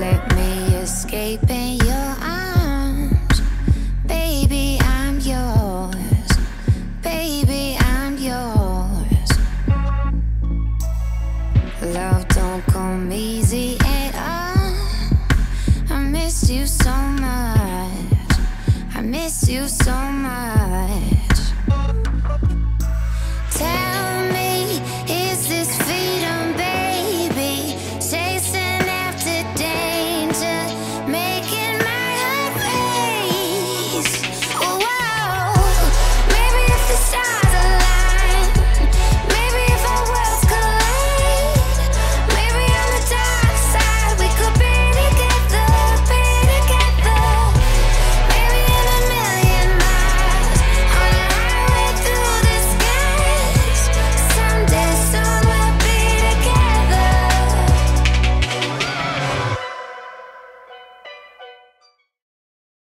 Let me escape and you